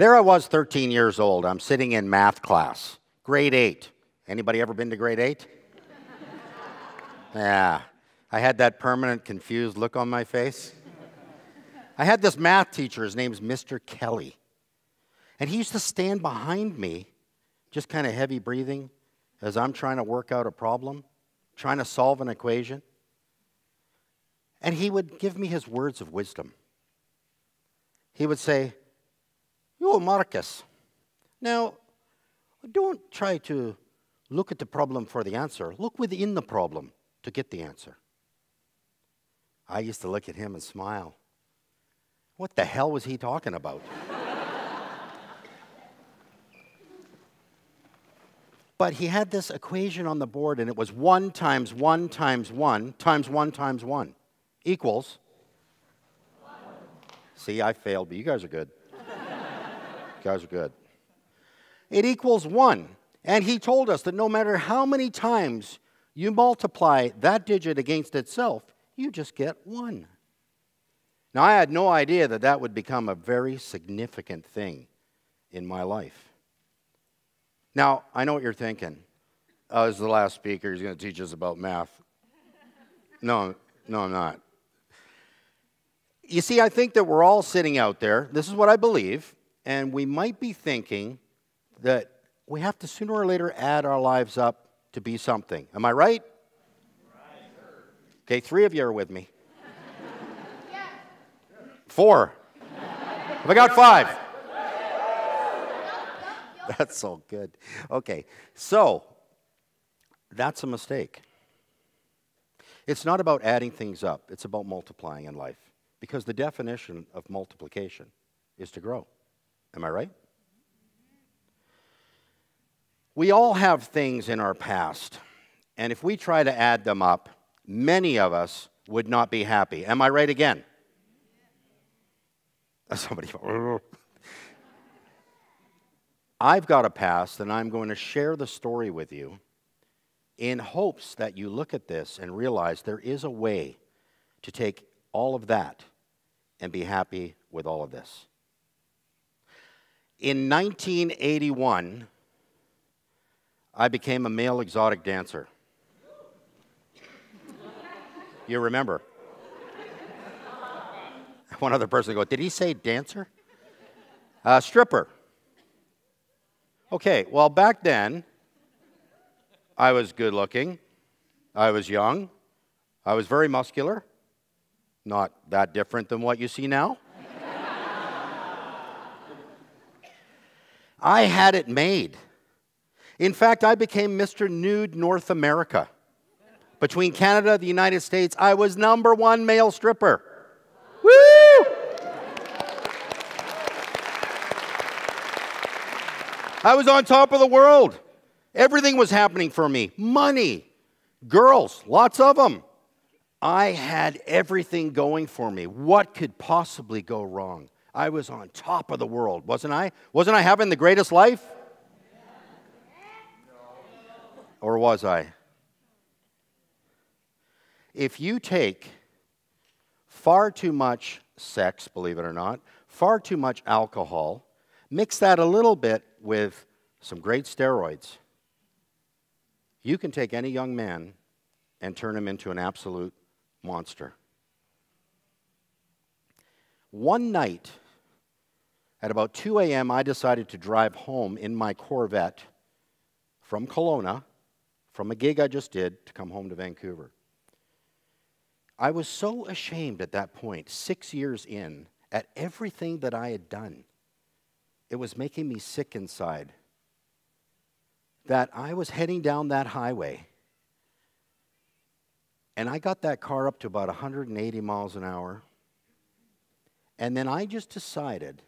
There I was, 13 years old. I'm sitting in math class, grade 8. Anybody ever been to grade 8? Yeah. I had that permanent confused look on my face. I had this math teacher, his name's Mr. Kelly. And he used to stand behind me, just kind of heavy breathing, as I'm trying to work out a problem, trying to solve an equation. And he would give me his words of wisdom. He would say, "You, Marcus, now don't try to look at the problem for the answer. Look within the problem to get the answer." I used to look at him and smile. What the hell was he talking about? But he had this equation on the board, and it was 1 times 1 times 1 times 1 times 1 equals 1. See, I failed, but you guys are good. You guys are good. It equals 1. And he told us that no matter how many times you multiply that digit against itself, you just get 1. Now, I had no idea that that would become a very significant thing in my life. Now, I know what you're thinking. Oh, this is the last speaker. He's going to teach us about math. No, I'm not. You see, I think that we're all sitting out there. This is what I believe. And we might be thinking that we have to sooner or later add our lives up to be something. Am I right? Right. Okay, 3 of you are with me. Yeah. 4. Have I got 5? That's so good. Okay, so that's a mistake. It's not about adding things up. It's about multiplying in life, because the definition of multiplication is to grow. Am I right? We all have things in our past, and if we try to add them up, many of us would not be happy. Am I right again? Somebody... I've got a past, and I'm going to share the story with you in hopes that you look at this and realize there is a way to take all of that and be happy with all of this. In 1981, I became a male exotic dancer. You remember? One other person go, "Did he say dancer?" Stripper. Okay, well, back then, I was good looking, I was young, I was very muscular, not that different than what you see now. I had it made. In fact, I became Mr. Nude North America. Between Canada and the United States, I was #1 male stripper. I was on top of the world. Everything was happening for me. Money, girls, lots of them. I had everything going for me. What could possibly go wrong? I was on top of the world, wasn't I? Wasn't I having the greatest life? Or was I? If you take far too much sex, believe it or not, far too much alcohol, mix that a little bit with some great steroids, you can take any young man and turn him into an absolute monster. One night, at about 2 a.m., I decided to drive home in my Corvette from Kelowna, from a gig I just did, to come home to Vancouver. I was so ashamed at that point, 6 years in, at everything that I had done. It was making me sick inside that I was heading down that highway, and I got that car up to about 180 miles an hour, and then I just decided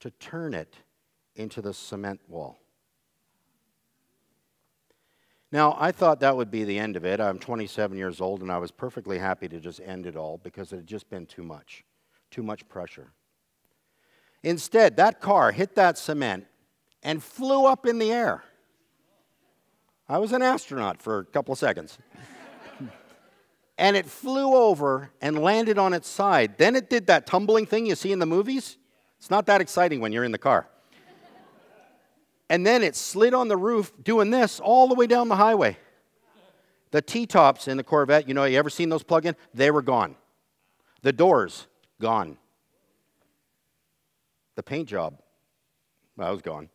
to turn it into the cement wall. Now, I thought that would be the end of it. I'm 27 years old, and I was perfectly happy to just end it all because it had just been too much pressure. Instead, that car hit that cement and flew up in the air. I was an astronaut for a couple of seconds. And it flew over and landed on its side. Then it did that tumbling thing you see in the movies. It's not that exciting when you're in the car. and then it slid on the roof doing this all the way down the highway. The T-tops in the Corvette, you know, you ever seen those plug in? They were gone. The doors, gone. The paint job, well, that was gone.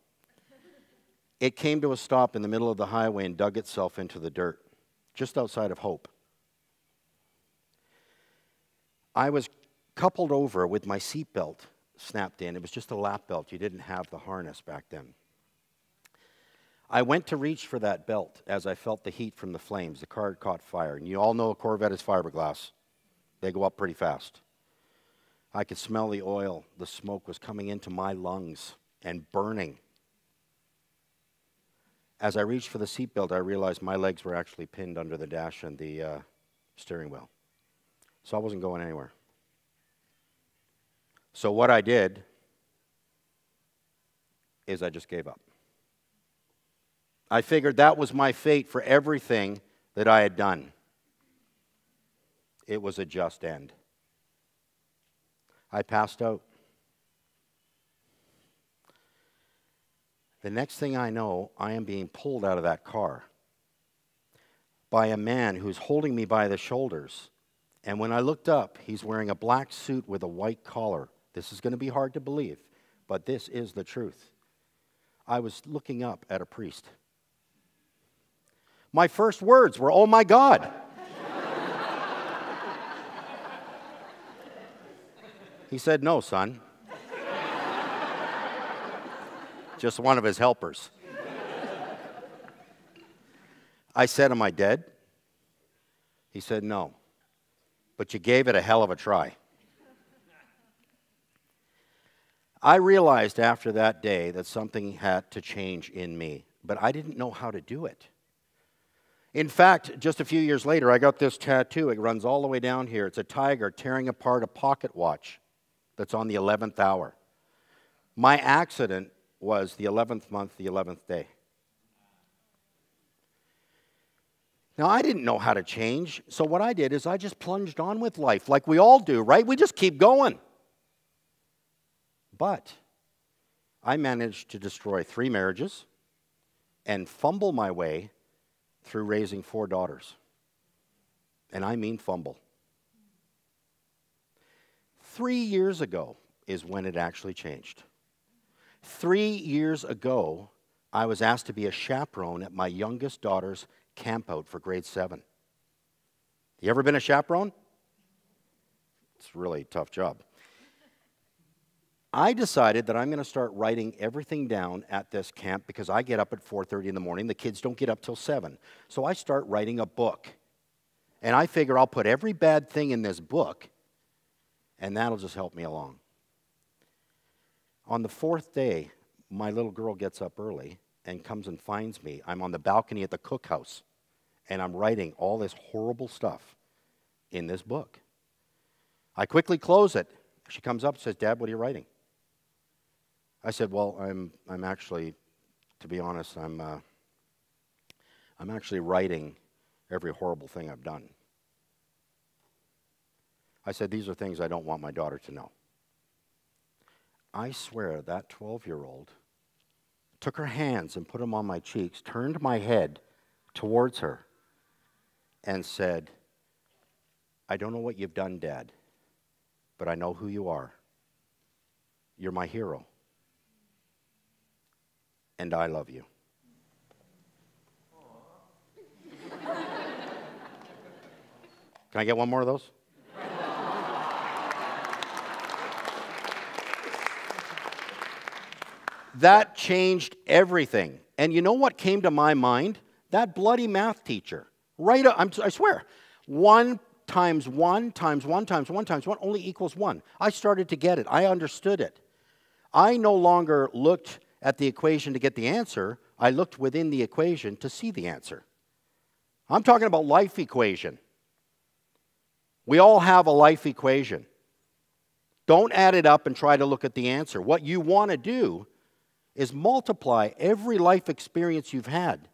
It came to a stop in the middle of the highway and dug itself into the dirt, just outside of Hope. I was coupled over with my seatbelt snapped in. It was just a lap belt. You didn't have the harness back then. I went to reach for that belt as I felt the heat from the flames. The car had caught fire. And you all know a Corvette is fiberglass. They go up pretty fast. I could smell the oil. The smoke was coming into my lungs and burning. As I reached for the seatbelt, I realized my legs were actually pinned under the dash and the steering wheel. So I wasn't going anywhere. So what I did is I just gave up. I figured that was my fate for everything that I had done. It was a just end. I passed out. The next thing I know, I am being pulled out of that car by a man who's holding me by the shoulders. And when I looked up, he's wearing a black suit with a white collar. This is going to be hard to believe, but this is the truth. I was looking up at a priest. My first words were, "Oh my God." He said, "No, son." Just one of his helpers. I said, "Am I dead?" He said, "No, but you gave it a hell of a try." I realized after that day that something had to change in me, but I didn't know how to do it. In fact, just a few years later, I got this tattoo. It runs all the way down here. It's a tiger tearing apart a pocket watch that's on the 11th hour. My accident was the 11th month, the 11th day. Now, I didn't know how to change, so what I did is I just plunged on with life like we all do, right? We just keep going. But I managed to destroy 3 marriages and fumble my way through raising 4 daughters. And I mean fumble. 3 years ago is when it actually changed. 3 years ago, I was asked to be a chaperone at my youngest daughter's campout for grade 7. You ever been a chaperone? It's really a tough job. I decided that I'm going to start writing everything down at this camp because I get up at 4:30 in the morning. The kids don't get up till 7. So I start writing a book. And I figure I'll put every bad thing in this book, and that'll just help me along. On the 4th day, my little girl gets up early and comes and finds me. I'm on the balcony at the cookhouse, and I'm writing all this horrible stuff in this book. I quickly close it. She comes up and says, "Dad, what are you writing?" I said, "Well, I'm actually, to be honest, I'm actually writing every horrible thing I've done." I said, "These are things I don't want my daughter to know." I swear that 12-year-old took her hands and put them on my cheeks, turned my head towards her, and said, "I don't know what you've done, Dad, but I know who you are. You're my hero, and I love you." Can I get one more of those? That changed everything. And you know what came to my mind? That bloody math teacher. Right up, I swear, 1 times 1 times 1 times 1 times 1 only equals 1. I started to get it. I understood it. I no longer looked at the equation to get the answer. I looked within the equation to see the answer. I'm talking about life equation. We all have a life equation. Don't add it up and try to look at the answer. What you want to do is multiply every life experience you've had.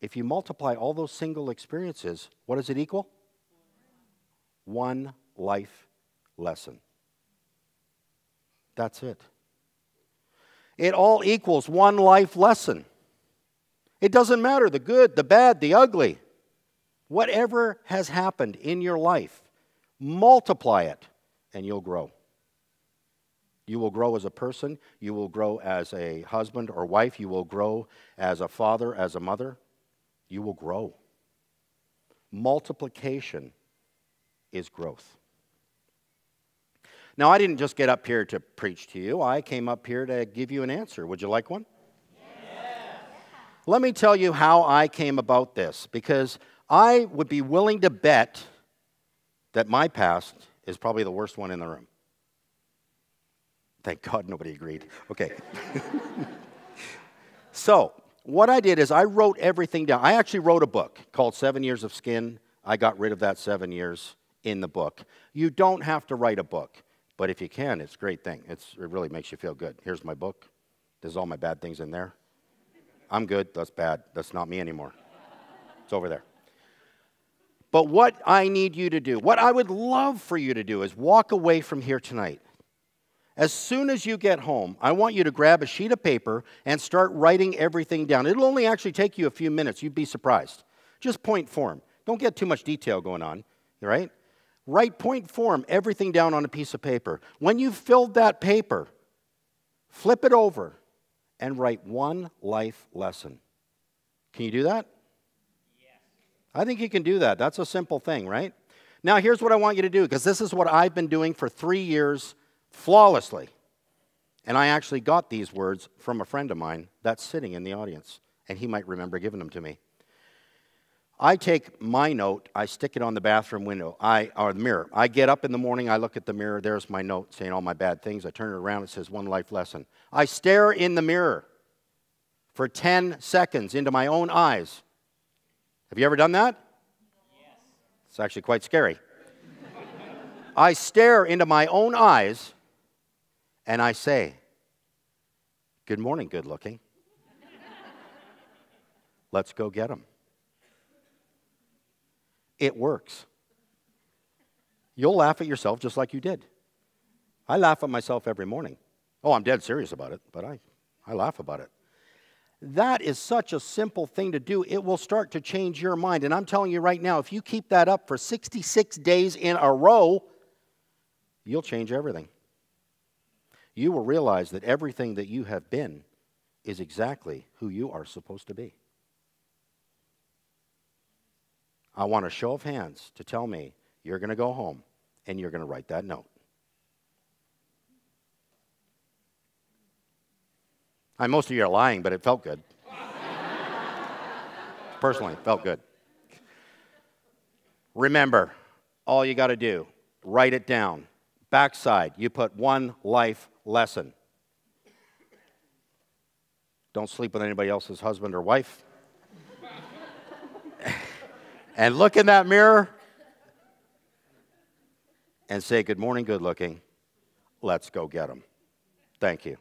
If you multiply all those single experiences, what does it equal? 1 life lesson. That's it. It all equals one life lesson. It doesn't matter the good, the bad, the ugly. Whatever has happened in your life, multiply it and you'll grow. You will grow as a person. You will grow as a husband or wife. You will grow as a father, as a mother. You will grow. Multiplication is growth. Now, I didn't just get up here to preach to you. I came up here to give you an answer. Would you like one? Yeah. Let me tell you how I came about this, because I would be willing to bet that my past is probably the worst one in the room. Thank God nobody agreed. Okay. So, what I did is I wrote everything down. I actually wrote a book called 7 Years of Skin. I got rid of that 7 years in the book. You don't have to write a book. But if you can, it's a great thing. It really makes you feel good. Here's my book. There's all my bad things in there. I'm good. That's bad. That's not me anymore. It's over there. But what I need you to do, what I would love for you to do is walk away from here tonight. As soon as you get home, I want you to grab a sheet of paper and start writing everything down. It'll only actually take you a few minutes. You'd be surprised. Just point form. Don't get too much detail going on, right? Write point form, everything down on a piece of paper. When you've filled that paper, flip it over and write one life lesson. Can you do that? Yes. I think you can do that. That's a simple thing, right? Now, here's what I want you to do, because this is what I've been doing for 3 years flawlessly. And I actually got these words from a friend of mine that's sitting in the audience, and he might remember giving them to me. I take my note, I stick it on the bathroom window, or the mirror. I get up in the morning, I look at the mirror, there's my note saying all my bad things. I turn it around, it says one life lesson. I stare in the mirror for 10 seconds into my own eyes. Have you ever done that? Yes. It's actually quite scary. I stare into my own eyes and I say, "Good morning, good looking. Let's go get them." It works. You'll laugh at yourself just like you did. I laugh at myself every morning. Oh, I'm dead serious about it, but I laugh about it. That is such a simple thing to do. It will start to change your mind. And I'm telling you right now, if you keep that up for 66 days in a row, you'll change everything. You will realize that everything that you have been is exactly who you are supposed to be. I want a show of hands to tell me you're going to go home and you're going to write that note. Most of you are lying, but it felt good. Personally, it felt good. Remember, all you got to do, write it down. Backside, you put one life lesson. Don't sleep with anybody else's husband or wife. And look in that mirror and say, "Good morning, good looking. Let's go get them." Thank you.